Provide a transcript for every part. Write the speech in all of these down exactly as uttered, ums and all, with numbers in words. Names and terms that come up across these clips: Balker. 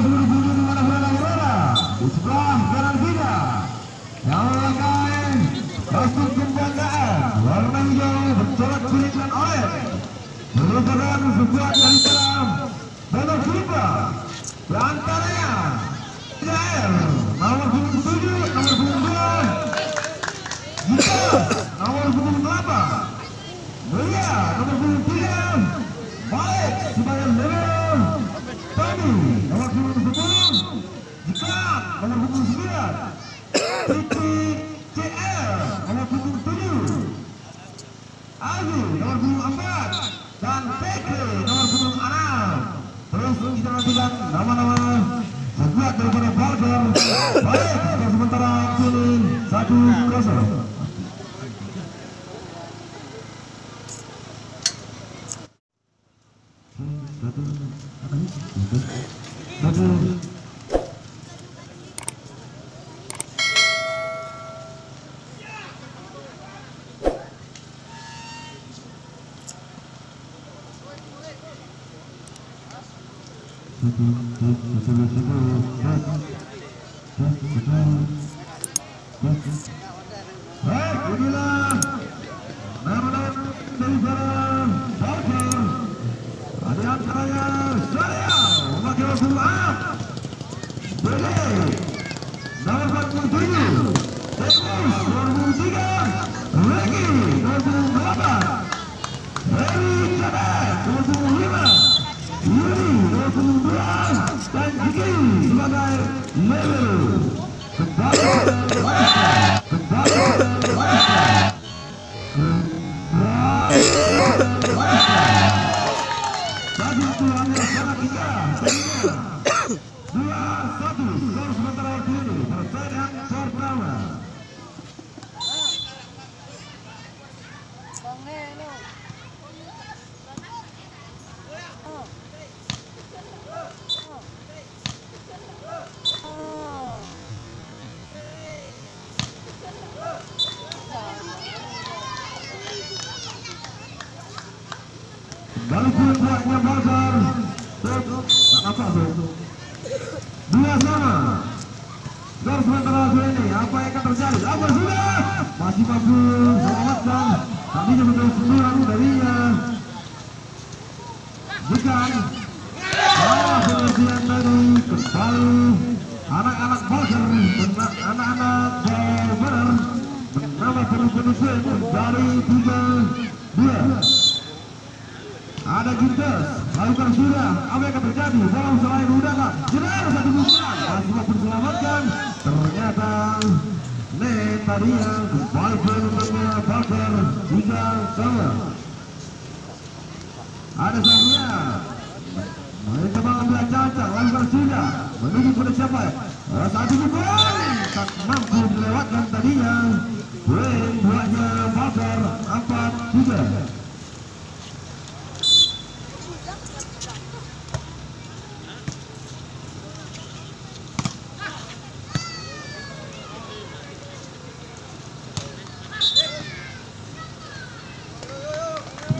bulu-bulu di mana-mana di sebelah kanan kita. Yang memakai kostum kebanggaan warna hijau bercorak kuning dan oranye merupakan sebuah dari dalam bentuk berubah. Berantaranya Israel nomor punggung tujuh, nomor punggung dua, Gita nomor punggung delapan, Mulia nomor punggung tiga, Malik sebagai level, Tommy nomor punggung sepuluh, Gita nomor punggung sembilan, Titi C L nomor punggung tujuh, Azul nomor punggung empat, dan Tekri nomor punggung enam. Terus kita nantikan nama-nama sebuah daripada Balker. Baik, sementara kini satu kosong. Satu, satu, satu, satu, satu, satu, satu, baik, inilah nama dari barang Balker. Ada antaranya saya memakai waktu maaf Bele nomor empat puluh tujuh, Tekus nomor tiga, Regi nomor delapan, Regi Cadak nomor lima, Yuri nomor dua dan Jiki sebagai level kembali kembali tadi itu hanya salah tiga dua satu skor sementara kini pertandingan skor pertama. Lalu puncaknya Balker apa itu? Dua sama. Skor sementara ini apa yang akan terjadi? Apa sudah? Masih bagus, selamatkan. Tapi sebentar sembilan dari bukan. Salah penelitian dari kembali anak-anak Balker, anak-anak Balker menambah penuh-penuh dari tiga dua. Ada Gintes, lakukan sudah, apa yang akan terjadi? Bola selain udah kak, jenar satu bulan, masih mampu diselamatkan. Ternyata Nen tadi yang kembali penutupnya Balker, tiga sama. Ada Zahia, mereka malah belajar, lakukan sudah, menuju pada siapa? Satu bulan, tak mampu melewatkan tadinya. Poin buahnya Balker, empat tiga.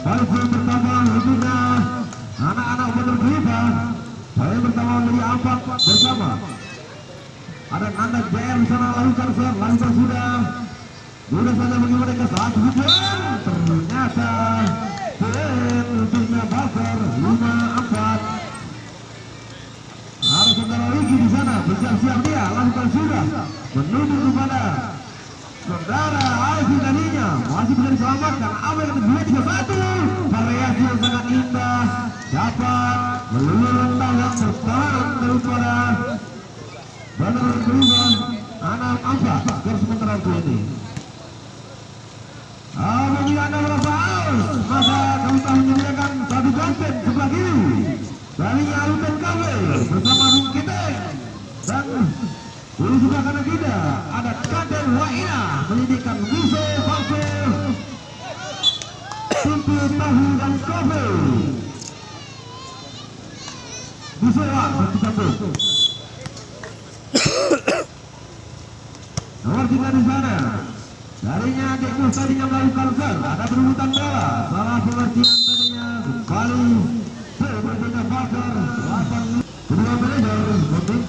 Baru poin pertama hidupnya anak-anak benar berubah. Poin pertama dari empat bersama. Ada anak J R di sana, lakukan sudah, lakukan sudah. Sudah saja bagaimana ke satu hidupnya. Ternyata poin untuknya Balker lima empat. Ada saudara Riki di sana, bersiap-siap dia, lakukan sudah. Menuju kepada saudara Alfi tadinya masih bisa diselamatkan. Abel kedua tiga satu, variasi yang sangat indah dapat meluluh tangan bertahan daripada benar berubah anak apa skor sementara ini. Apabila anda merasa aus, maka kami telah menyediakan satu ganteng sebelah kiri dari Alfi Kabel bersama Bung Kiteng dan lalu sebelah kanan kita ada Kader Waina pendidikan Wise Balker Tumpu Tahu dan Kopi Wise Balker nomor tiga di sana darinya Dek Mus tadinya melakukan sel ada perebutan bola salah pengertian tadinya kembali berbeda Balker kedua manajer Kembali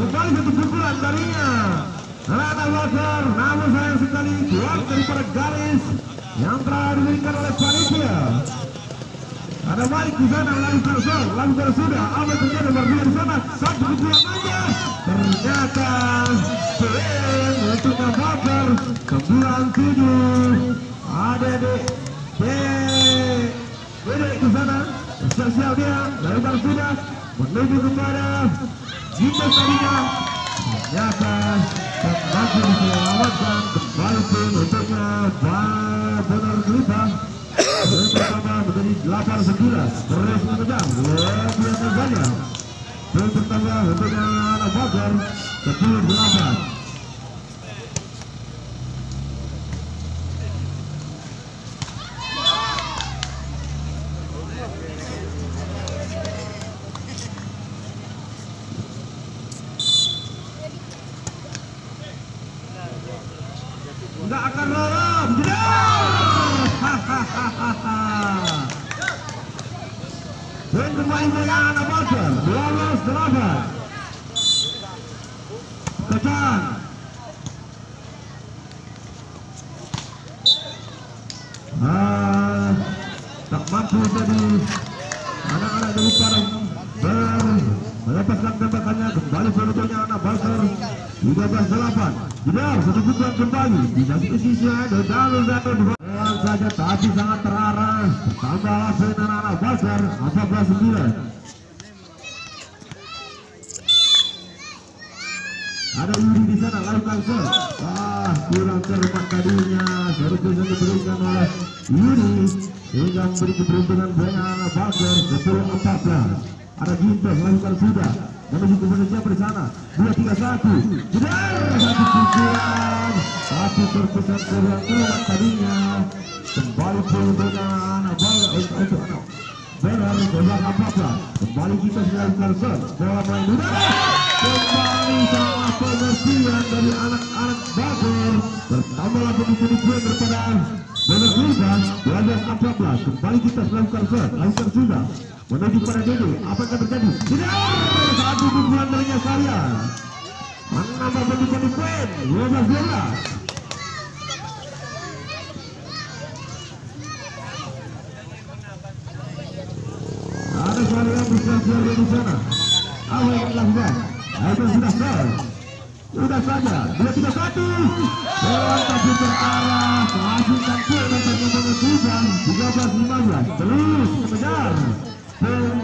satu pukulan darinya terhadap Balker, namun sayang sekali keluar daripada garis yang telah diberikan oleh panitia. Ada balik di sana, Lancar Sol, Lancar sudah, apa terjadi nomor dua di sana, satu pukulan aja. Ternyata sering untuk Balker, kebulan tujuh, ada di B, Wedek di sana, spesial dia, Lancar sudah, menuju kepada jika tadinya ternyata terlaku diselamatkan kembali pun untuknya benar kelita pertama menjadi delapan sebelas terus menendang lebih terbanyak terus pertama untuknya anak Balker sepuluh delapan. Nggak akan lorong, dan pemain bola anak Balker lolos delapan. Tekan. Ah, tak mampu tadi anak-anak dari Parang ber melepaskan tembakannya kembali penutupnya anak Balker tiga belas delapan. Benar, satu pukulan kembali di satu siswa dan jalur jalur doang saja, tapi sangat terarah. Tambah hasil anak-anak Balker empat belas sembilan. Ada Yudi di sana, lalu langsung. Ah, kurang cermat tadinya. Seharusnya diberikan oleh Yudi hingga memberi keberuntungan banyak anak Balker sepuluh empat belas. Ada Gintos, lakukan sudah. Menuju kepada siapa di sana? Dua tiga satu, benar satu pukulan, satu terpesan kurang lewat tadinya. Kembali peruntungan anak Balker untuk anak. Benar benar apa apa? Kembali kita dilakukan ser dalam main muda. Kembali salah pengertian dari anak-anak Balker. Bertambahlah penuh-penuh daripada benar muda. Benar apa apa? Kembali kita dilakukan ser, lakukan sudah. Menuju pada dulu, apa yang terjadi? Tidak! Satu pukulan darinya saya menambah pendudukan di poin dua belas dua belas. Ada suara yang bersiap-siap di sana. Apa yang dilakukan? Itu sudah sel. Sudah saja, dua tiga satu. Bola tapi terarah, hasilkan poin untuk memenangkan tiga belas lima belas. Terus mengejar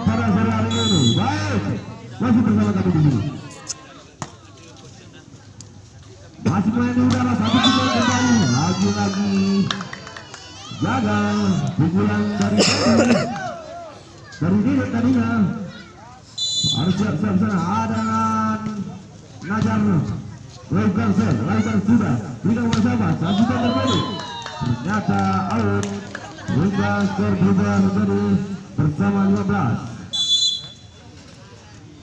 para saudara ini, baik, masih bersama kami di sini. Masih main di udara, satu pukulan kembali, lagi-lagi jaga pukulan dari dari dia tadinya harus siap-siap sana. Ada Najar, lakukan sel, lakukan sudah, tidak bersama, satu pukulan kembali. Ternyata out, hingga terbubar dari bersama lima belas.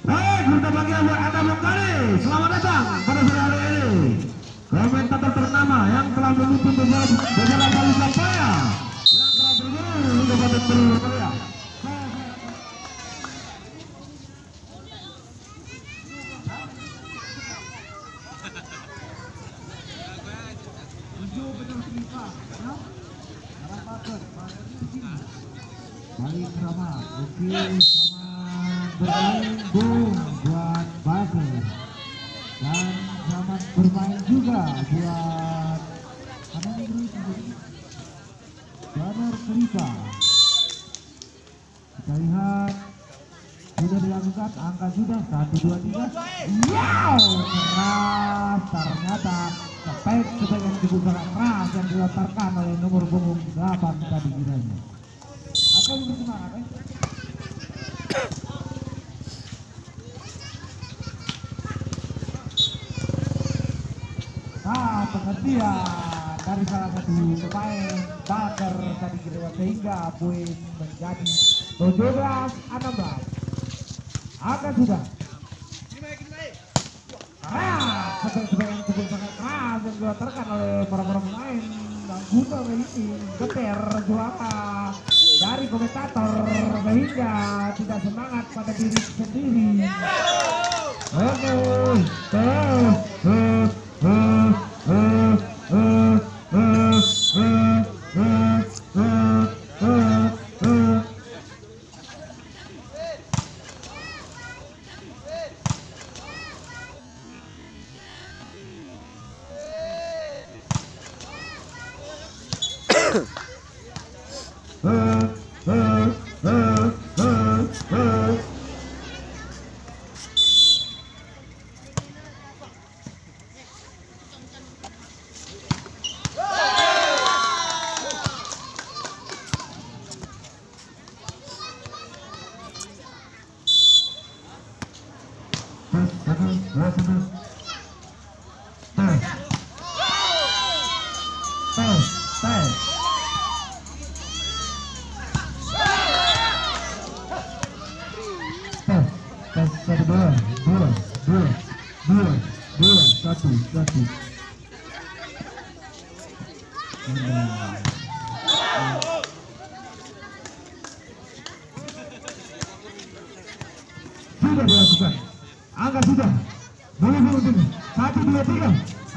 Baik, kita bagi buat Anda Balker. Selamat datang pada sore hari ini. Komentator ternama yang telah memimpin beberapa kali kampanye, yang telah berguru untuk pada terbuka. Tujuh benar tiga, ya. Harapan bermain. Baik sama, oke sama bermain boom buat Balker dan sama bermain juga buat apa ini? Banner Kelita. Saya lihat sudah dilakukan, angka sudah satu, dua, tiga. Wow, keras ternyata kepek kebagian kebukaan keras yang dilontarkan oleh nomor punggung delapan tadi kiranya. Apa yang bersemangat eh? Nah, pengertian dari salah satu pemain Balker tadi kira sehingga poin menjadi tujuh belas enam belas. Akan sudah. Keras, sebagian cukup sangat keras yang dilontarkan oleh para-para pemain dan juga memiliki geter suara dari komentator sehingga tidak semangat pada diri sendiri. Aduh, aduh, aduh. Sudah dilakukan, angka sudah satu, dua, tiga, angka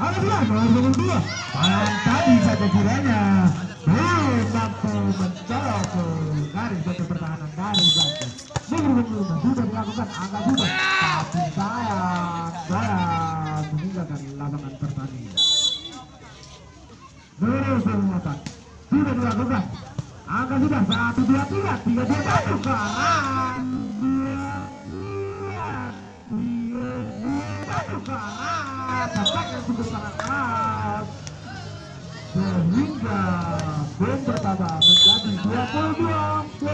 sudah dua, malam tadi saja kiranya belum mampu mencolok ke garis batu pertahanan dari Balker. Sudah dilakukan, angka sudah, tapi sayang sayang meninggalkan lapangan pertandingan. Terus bermuatan, sudah dilakukan, angka sudah satu, dua, tiga, tiga, dua, satu, kanan keras, attack yang sungguh sangat keras sehingga poin pertama menjadi dua puluh dua dua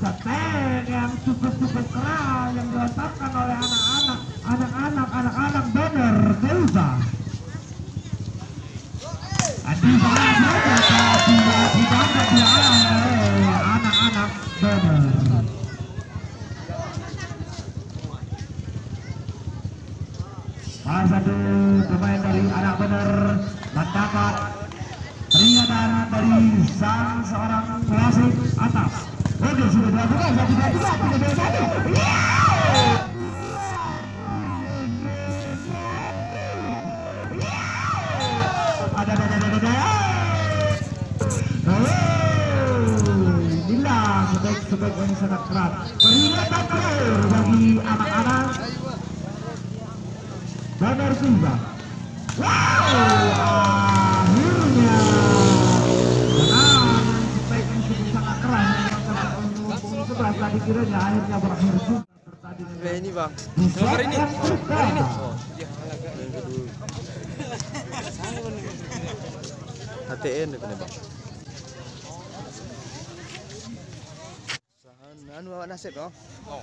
seteng yang super-super keras yang diletakkan oleh anak-anak, anak-anak, anak-anak bener, Deuza. Anak-anak benar. Salah satu pemain dari anak benar mendapat peringatan dari sang seorang wasit atas. Oke, sudah dilakukan satu, dua, tiga, tiga, dua, satu. Sebagian sangat keras. Peringatan terakhir bagi anak-anak Balker Sumba. Wow, akhirnya menang. Sebagian cukup sangat keras. Sebelas tadi kiranya akhirnya berakhir juga. Ini bang. Nomor ini. Nomor ini. H T N punya bang. Anu bawa nasib kau. Oh.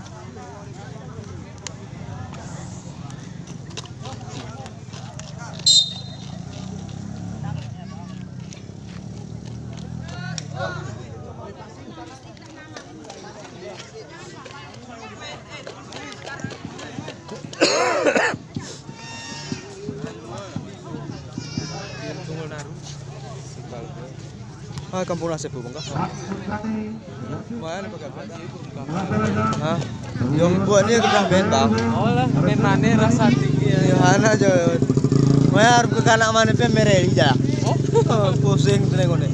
Ah, kampung nasib bung kah? Mana pegang? Ah, yang buat ni kita main bang. Oh lah, main mana rasa tinggi ya? Yohana aja. Mana harus ke kanak mana pun mereli jalan. Oh, pusing tu nengon ni.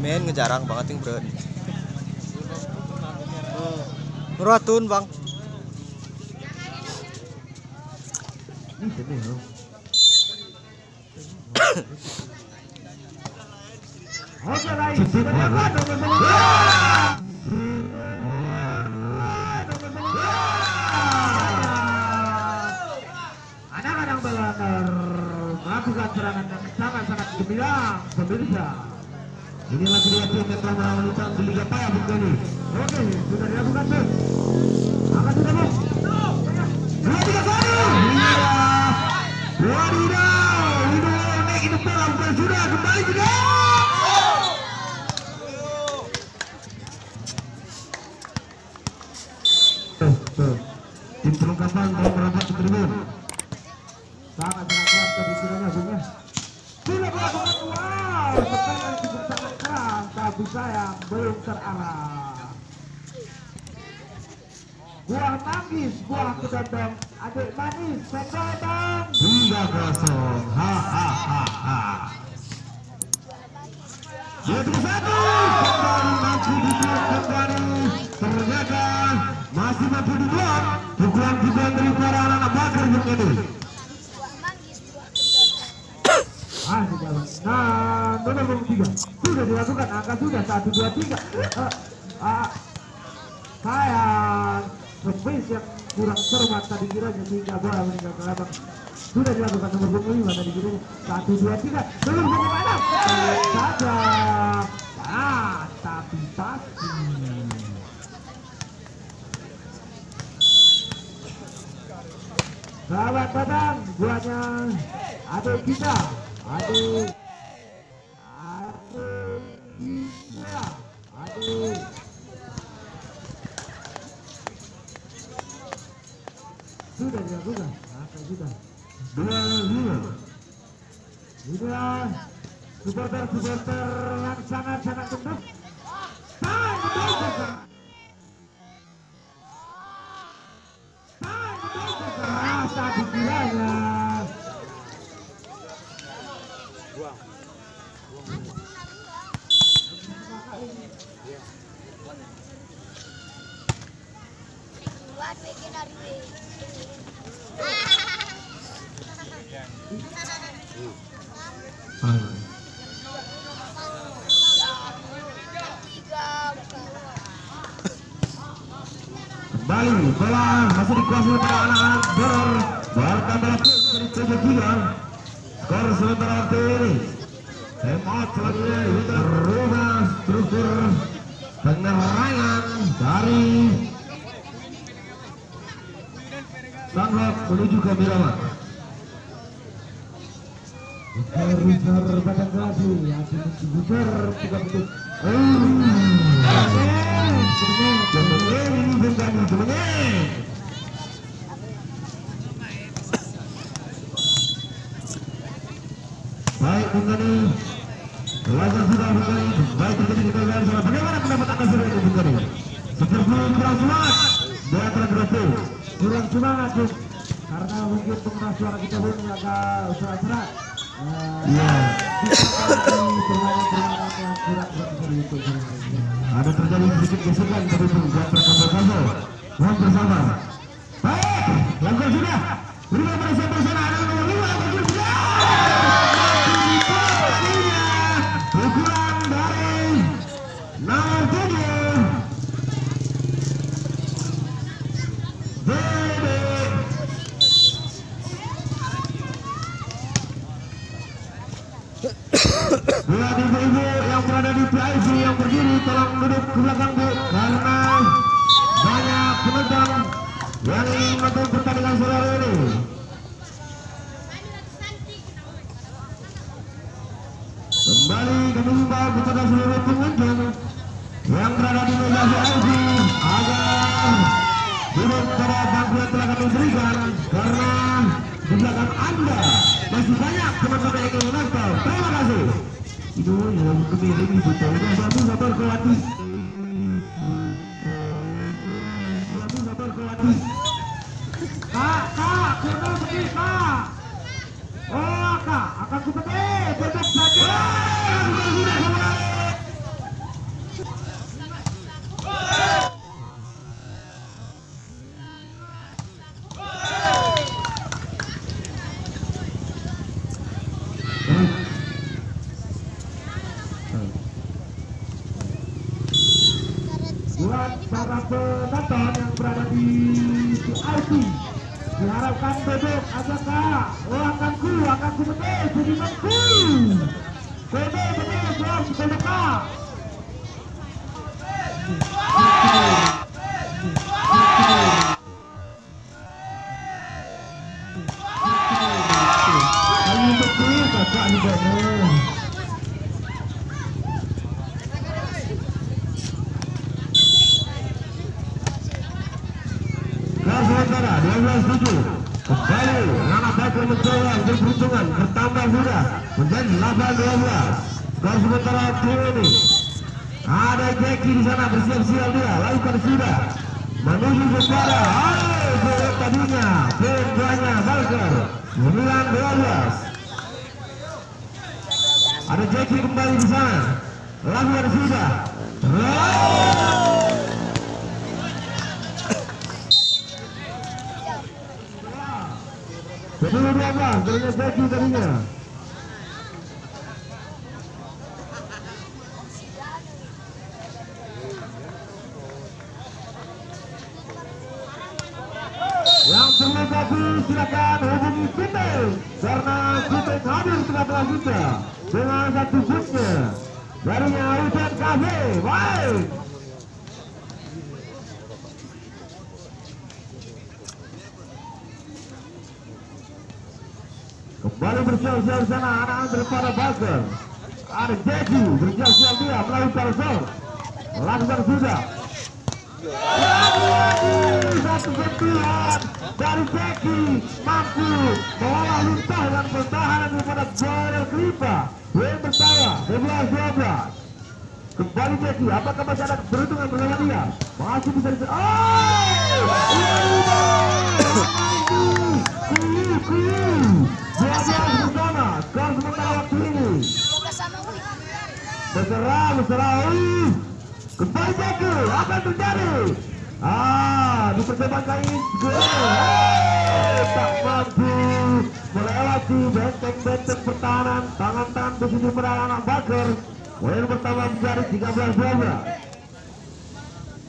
Main ngejarang banget yang berat. Meratun bang. Anak-anak Balker melakukan serangan yang sangat-sangat gemilang, pemirsa. Inilah kedua tim yang telah melawan Lucan di Liga Paya Bukit ini. Oke, sudah dilakukan tim. Angkat sudah bos. Dua tiga satu. Wadidaw, Wadidaw naik itu bola bukan sudah kembali juga. Tim perlengkapan telah merapat ke tribun. Sangat sangat keras kebisinannya sebenarnya. Sudah melakukan keluar. Pertanyaan itu sangat keras, tapi saya belum terarah. Buah manggis, buah kedondong, adik manis, pendodong. Tiga kosong, ha ha ha ha. Dua tiga satu, kembali masih dibuat kembali. Ternyata masih mampu dibuat, bukan bukan dari para anak Balker begini. Ah, sudah. Nah, nomor nomor tiga sudah dilakukan, angka sudah satu dua tiga. Ah, sayang. Pemain yang kurang cermat tadi kiranya sehingga bola meninggalkan lapangan. Sudah dilakukan nomor dua puluh lima tadi kiranya satu dua tiga belum bagaimana? Saja, ah tapi pasti. Selamat datang buatnya adik kita, adik, adik kita, adik. Sudah dilakukan, akan sudah. Dua dua. Sudah. Supporter-supporter yang sangat-sangat gendut. Tahan, betul betul. Tahan, betul betul. Ah, tadi bilanya. Buang. Buat bikin hari ini. Kembali bola masih dikuasai oleh anak-anak Balker bertambah dari coba tiga skor sementara waktu ini. Hemat selanjutnya kita berubah struktur penyerangan dari Sanglok menuju ke Mirawan. Buker badan gelasi, hati mesti buker juga betul. Baik Bungkani, belajar sudah Bungkani. Baik terjadi di kalian semua. Bagaimana pendapat anda sudah itu Bungkani? Seperti kurang semangat, dia telah berhasil. Kurang semangat tuh, karena mungkin pengeras suara kita pun agak serak-serak. Ya, ada terjadi sedikit gesekan tapi buat perkembangan mohon bersama. Baik, langsung sudah lima bersama bersama ada nomor lima berikutnya. Ukuran dari nomor tujuh Dede buat ibu-ibu yang berada di P I C yang berdiri, tolong duduk ke belakang Bu, karena banyak penonton yang menonton pertandingan sore hari ini. Kembali kami himbau kepada seluruh penonton yang berada di meja P I C agar duduk pada bangku yang telah kami berikan, karena di belakang Anda masih banyak teman-teman yang ingin menonton. Terima kasih. Itu yang kemiring ibu tolong satu sabar kelati. Satu sabar kelati. Kak, kak, kita pergi kak. Oh kak, akan ku pergi. Tetap saja. Sudah sudah. Para penonton yang berada di P I C diharapkan duduk aja kak. Oh akanku, akanku betul, budimanku betul, betul, betul, betul kak. Ayo betul kakak juga nih. dua belas tujuh kembali nama Balker mencoba berperuntungan bertambah sudah menjadi delapan dua belas. Dan sementara tim ini ada Jackie di sana bersiap-siap dia lakukan sudah menuju ke sana. Ayo bola tadinya pemainnya Balker sembilan dua belas. Ada Jackie kembali di sana lakukan sudah. Kedua berapa? Tadinya Jackie tadinya. Yang perlu kopi silakan hubungi kita, karena kita hadir setelah telah kita dengan satu jutnya darinya Hujan Cafe. Baik. Kembali bersiap-siap sana anak-anak daripada Balker. Ada Jeki bersiap-siap dia melakukan gol. Langsung sudah. Satu sentuhan dari Jeki mampu mengolah luntah dan pertahanan daripada Jordan Kripa. Yang percaya sebelas dua belas. Kembali Jeki, apakah masih ada keberuntungan bersama dia? Masih bisa di... Oh! Bersama, kau sementara waktu ini berserah, berserah kembali Jackie, apa yang terjadi? Ah, dipercepat tak mampu melewati benteng-benteng pertahanan tangan-tangan di sini anak Balker. Poin pertama menjadi tiga belas dua belas.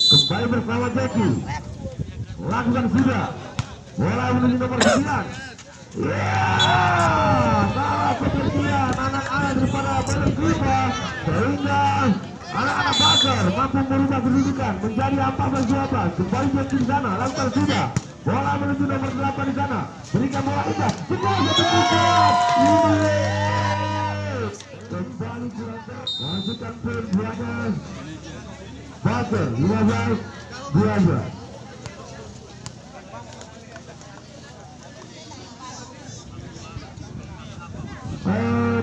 Kembali bersama Jackie lakukan sudah bola menuju nomor sembilan. Yaa, salah pekerjaan anak-anak daripada Balker sehingga anak-anak Balker mampu merubah kedudukan menjadi apa-apa. Kembali Jackie di sana, lakukan sudah bola menuju nomor delapan di sana, berikan bola indah, semua satu putar. Kembali kurangkan, masukkan pun dua belas Balker, lima belas dua belas.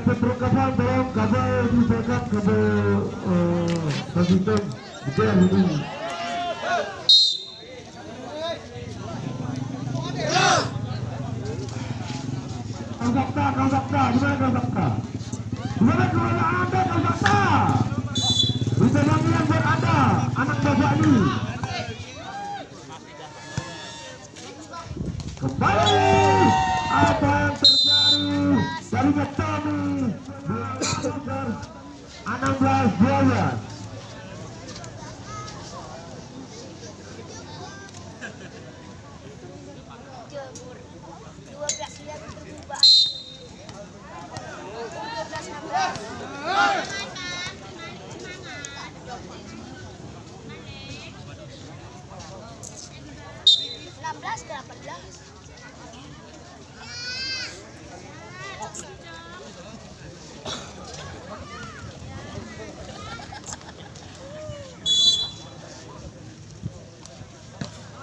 Petruk kapal tolong kabel dibakar kabel konsisten itu yang ini. Kansakta, Kansakta, gimana Kansakta? Gimana kemana Anda Kansakta? Bisa yang buat Anda, anak bapak ini. Kembali apa yang terjadi? Dari Tommy enam belas dua belas. dua belas dua belas.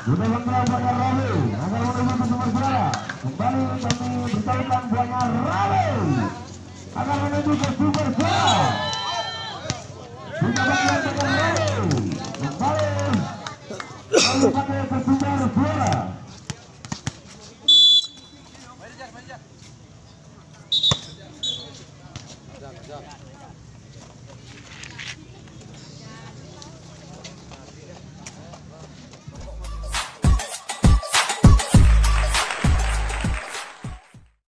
Sudah menggerakkan Rawi agar menuju sumber suara. Kembali kami ditaikkan buahnya Rawi agar menuju ke sumber suara. Sudah menggerakkan Rawi kembali kami pakai ke sumber